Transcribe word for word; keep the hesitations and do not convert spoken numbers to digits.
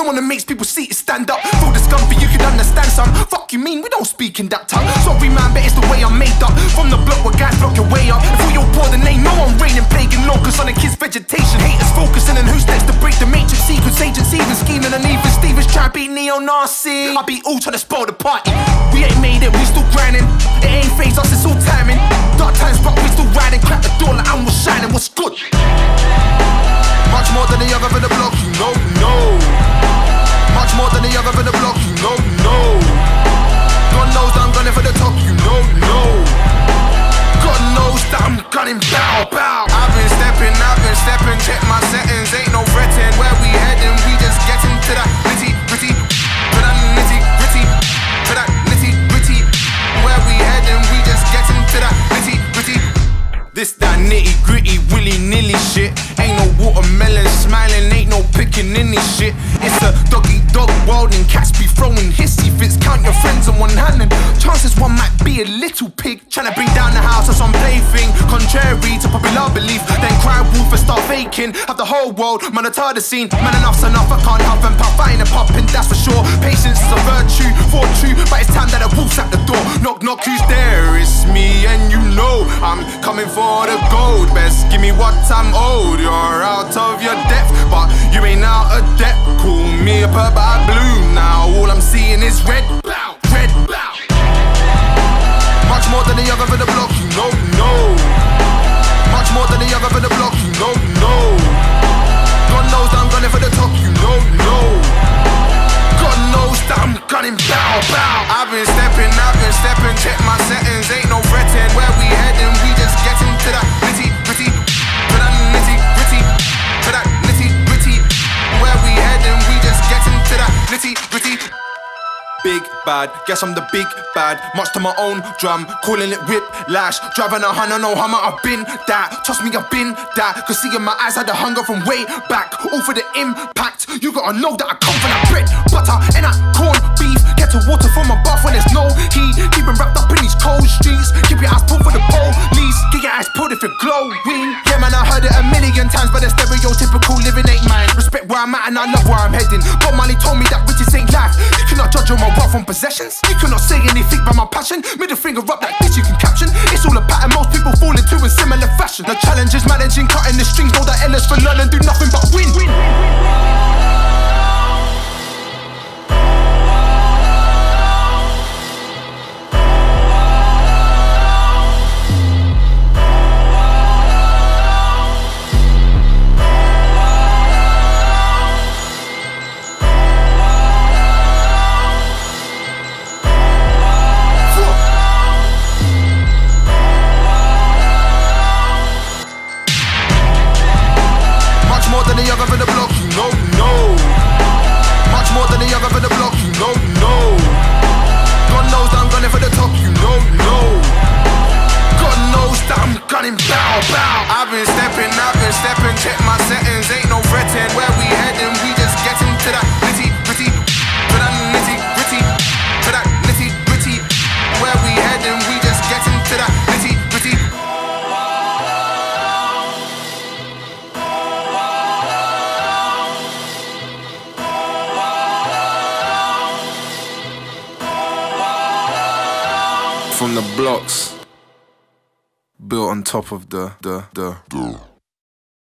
the one that makes people see it stand up. Full discomfort, you can understand some. Fuck you mean, we don't speak in that tongue. Sorry man, but it's the way I'm made up. From the block where guys block your way up. If all you're poor, then they know I'm raining, plaguing locusts on a kid's vegetation. Haters focusing and who's next to break the matrix sequence. Agents even scheming and even Stevens trying to be neo-Nazi. I be all trying to spoil the party. We ain't made it, we still grinding. It ain't phase us, it's all timing. Dark times, but we still riding. Crack the door like I'm all shining, what's good? Much more than the young up in the block, you know, no. Much more than the young up in the block, you know, no. God knows that I'm gunning for the top, you know, no. God knows that I'm gunning, bow, bow. I've been stepping, I've been stepping, check my settings, ain't no fretting. Where we heading, we just getting to that nitty, gritty, to that nitty, gritty, to that nitty, gritty. Where we heading, we just getting to that nitty, gritty. This that nitty gritty, willy nilly shit. Ain't no watermelon smiling, ain't no picking in this shit. It's a doggy dog world and cats be throwing hissy fits. Count your friends on one hand and chances one might be a little pig trying to bring down the house or some plaything. Contrary to popular belief, then cry wolf and start faking. Have the whole world monitor the scene. Man, enough's enough, I can't huff and puff. I ain't a puppet, that's for sure. Patience is a virtue, for true, but it's time that a wolf's at the door. Knock knock, who's there? It's me, and you know I'm coming for for the gold. Best give me what I'm owed. You're out of your depth, but you ain't out of debt. Call me a purple, I bloom now. All I'm seeing is red, bow, red, bow. Much more than the young up in the block, you know, no. Much more than the young up in the block, you know, no. God knows that I'm gunning for the top, you know, no. God knows that I'm gunning, bow, bow. I've been stepping, I've been stepping, check my settings, ain't no fretting. Where we heading, we just getting to that nitty gritty, to that nitty gritty, to that nitty gritty. Where we heading, we just getting to that nitty gritty. Big bad, guess I'm the big bad. Much to my own drum, calling it whiplash. Driving a hundred, no hummer, I've been that. Trust me, I've been that. Cause see in my eyes, I had a hunger from way back. All for the impact. You gotta know that I come from that bread, butter, and that corn beef. Get to water from above when there's no heat. Keeping wrapped up in these cold streets. Keep your eyes pulled for the police. Get your eyes pulled if you're glowing. Yeah man, I heard it a million times, but the stereotypical living ain't mine. Respect where I'm at and I love where I'm heading. Bob Marley told me that riches ain't life. You cannot judge on my wealth on possessions. You cannot say anything by my passion. Middle finger up like this you can caption. It's all a pattern most people fall into in similar fashion. The challenge is managing, cutting the strings. Know that Ellis for learning do nothing but win. win, win, win. Blocks built on top of the the the, the.